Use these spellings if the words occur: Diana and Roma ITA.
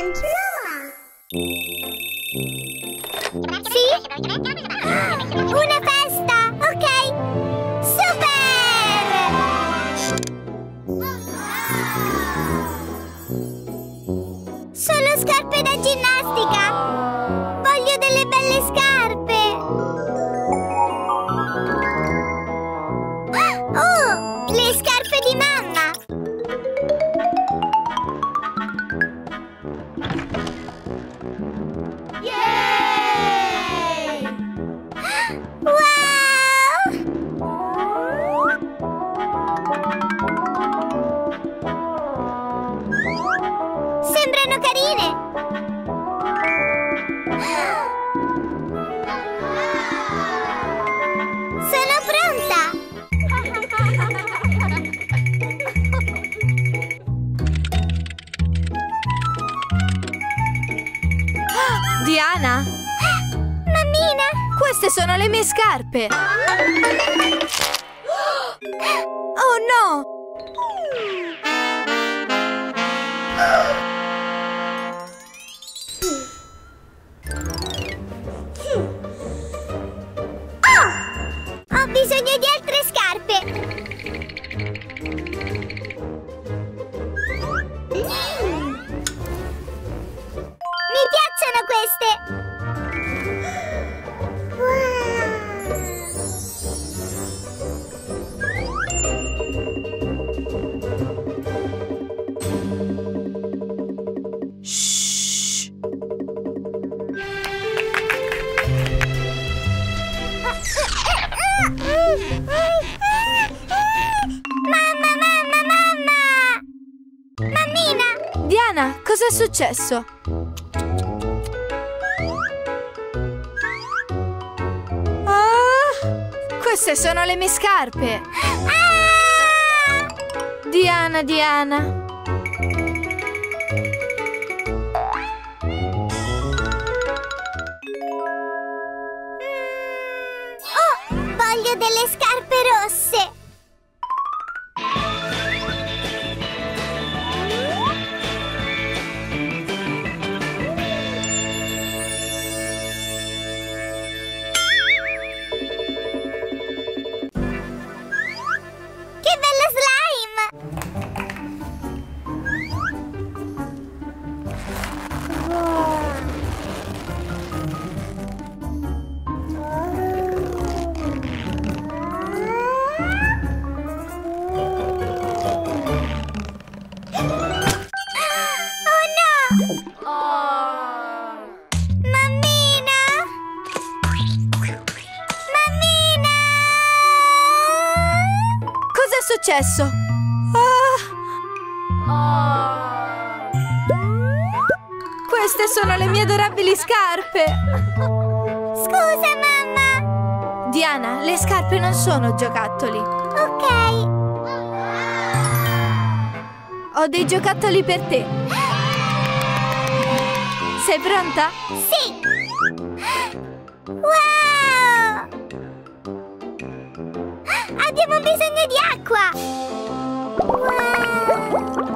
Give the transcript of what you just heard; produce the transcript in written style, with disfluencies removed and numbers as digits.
and Roma. Sì? Una festa! Ok! Super! Sono scarpe da ginnastica! Voglio delle belle scarpe! Oh! Le scarpe di mamma! Diana! Mammina! Queste sono le mie scarpe! Oh no! Oh! Ho bisogno di altre scarpe! Mammina! Diana, cos'è successo? Oh, queste sono le mie scarpe! Ah! Diana, Diana! Voglio delle scarpe rosse! Che bello slime! Wow. Successo. Oh. Oh. Queste sono le mie adorabili scarpe. Scusa, mamma. Diana, le scarpe non sono giocattoli. Ok. Ho dei giocattoli per te. Sei pronta? Sì. Wow! Abbiamo bisogno di acqua! Wow.